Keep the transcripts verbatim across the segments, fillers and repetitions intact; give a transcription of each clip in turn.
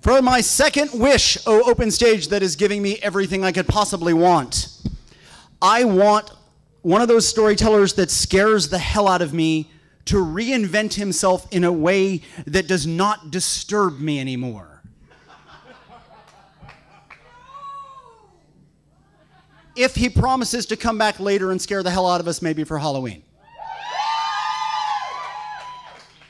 For my second wish, oh Open Stage that is giving me everything I could possibly want, I want one of those storytellers that scares the hell out of me to reinvent himself in a way that does not disturb me anymore. If he promises to come back later and scare the hell out of us, maybe for Halloween.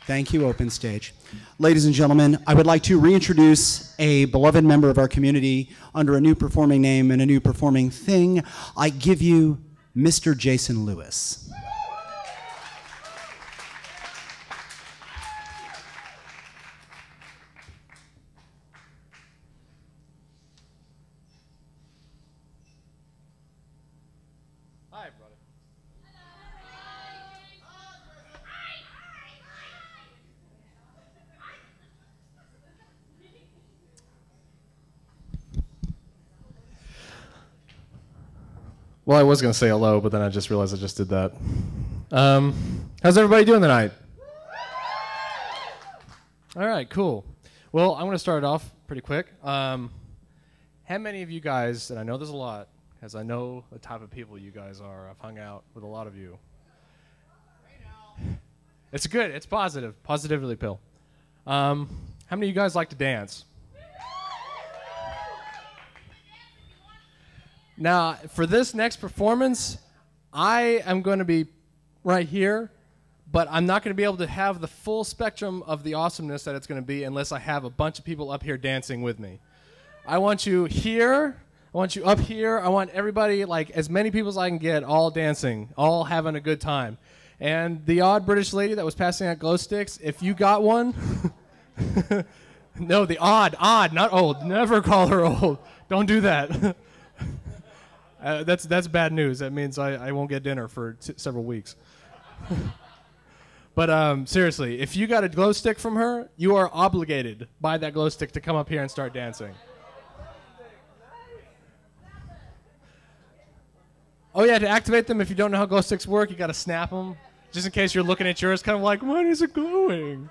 Thank you, Open Stage. Ladies and gentlemen, I would like to reintroduce a beloved member of our community under a new performing name and a new performing thing. I give you Mister Jason Lewis. Well, I was going to say hello, but then I just realized I just did that. Um, how's everybody doing tonight? All right, cool. Well, I'm going to start off pretty quick. Um, how many of you guys, and I know there's a lot, because I know the type of people you guys are. I've hung out with a lot of you. It's good. It's positive. Positivity pill. Um, how many of you guys like to dance? Now, for this next performance, I am going to be right here, but I'm not going to be able to have the full spectrum of the awesomeness that it's going to be unless I have a bunch of people up here dancing with me. I want you here. I want you up here. I want everybody, like as many people as I can get, all dancing, all having a good time. And the odd British lady that was passing out glow sticks, if you got one, no, the odd, odd, not old. Never call her old. Don't do that. Uh, that's that's bad news. That means I, I won't get dinner for t several weeks. But um, seriously, if you got a glow stick from her, you are obligated by that glow stick to come up here and start dancing. Oh yeah, to activate them, if you don't know how glow sticks work, you got to snap them. Just in case you're looking at yours, kind of like, mine isn't glowing.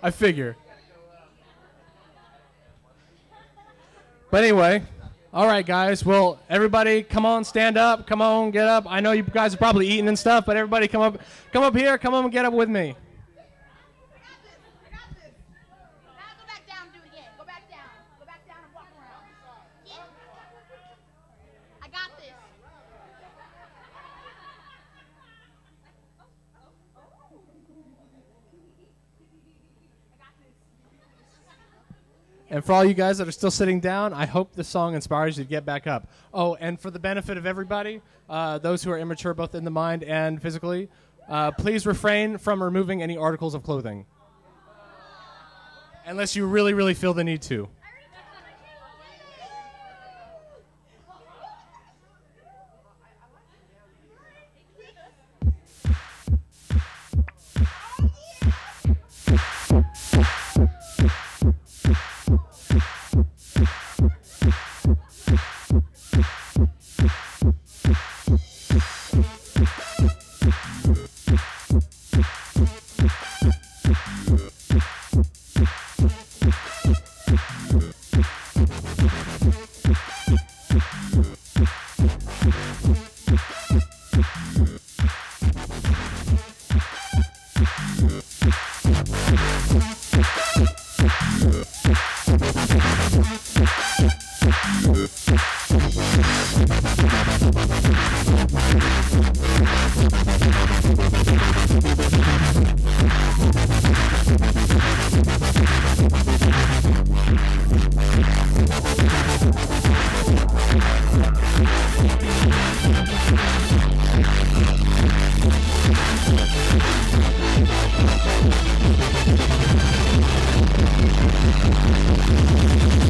I figure. But anyway, all right, guys. Well, everybody, come on, stand up. Come on, get up. I know you guys are probably eating and stuff, but everybody, come up, come up here. Come on, and get up with me. I got this. I got this. Now go back down and do it again. Go back down. Go back down and walk around. Yeah. I got this. And for all you guys that are still sitting down, I hope this song inspires you to get back up. Oh, and for the benefit of everybody, uh, those who are immature both in the mind and physically, uh, please refrain from removing any articles of clothing. Unless you really, really feel the need to. We'll be right back.